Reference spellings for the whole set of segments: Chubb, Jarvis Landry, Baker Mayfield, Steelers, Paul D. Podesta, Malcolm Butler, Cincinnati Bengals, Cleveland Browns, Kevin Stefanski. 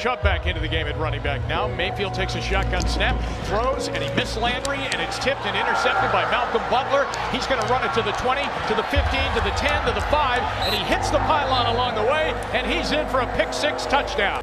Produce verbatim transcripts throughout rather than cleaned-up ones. Chubb back into the game at running back now. Mayfield takes a shotgun snap, throws, and he missed Landry, and it's tipped and intercepted by Malcolm Butler. He's going to run it to the twenty, to the fifteen, to the ten, to the five, and he hits the pylon along the way, and he's in for a pick six touchdown.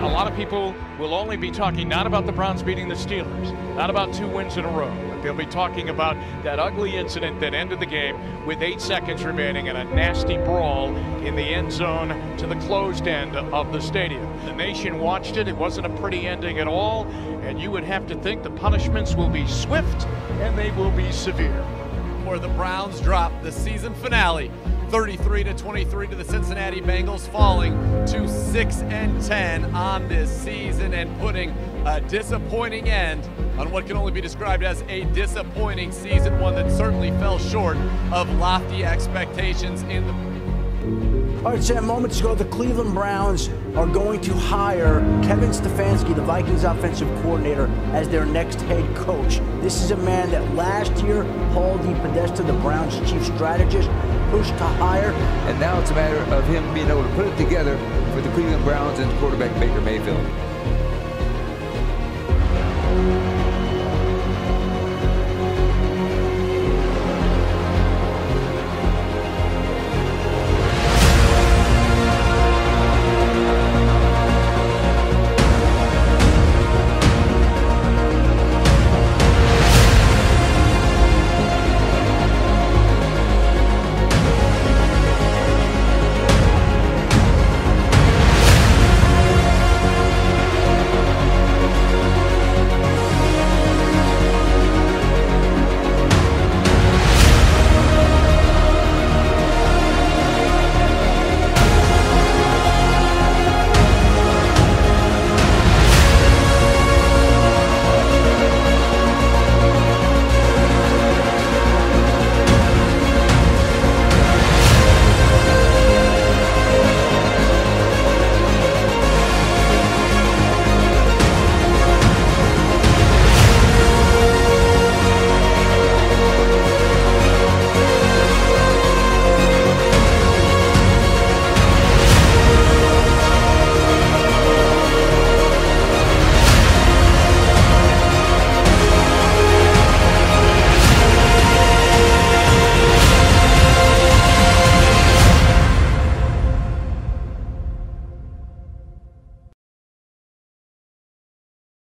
A lot of people will only be talking not about the Browns beating the Steelers, not about two wins in a row, but they'll be talking about that ugly incident that ended the game with eight seconds remaining and a nasty brawl in the end zone to the closed end of the stadium. The nation watched it. It wasn't a pretty ending at all, and you would have to think the punishments will be swift and they will be severe. Where the Browns drop the season finale, thirty-three to twenty-three to the Cincinnati Bengals, falling to six and ten on this season and putting a disappointing end on what can only be described as a disappointing season, one that certainly fell short of lofty expectations in the... All right, Sam, moments ago, the Cleveland Browns are going to hire Kevin Stefanski, the Vikings offensive coordinator, as their next head coach. This is a man that last year, Paul D. Podesta, the Browns' chief strategist, pushed to hire. And now it's a matter of him being able to put it together for the Cleveland Browns and quarterback Baker Mayfield.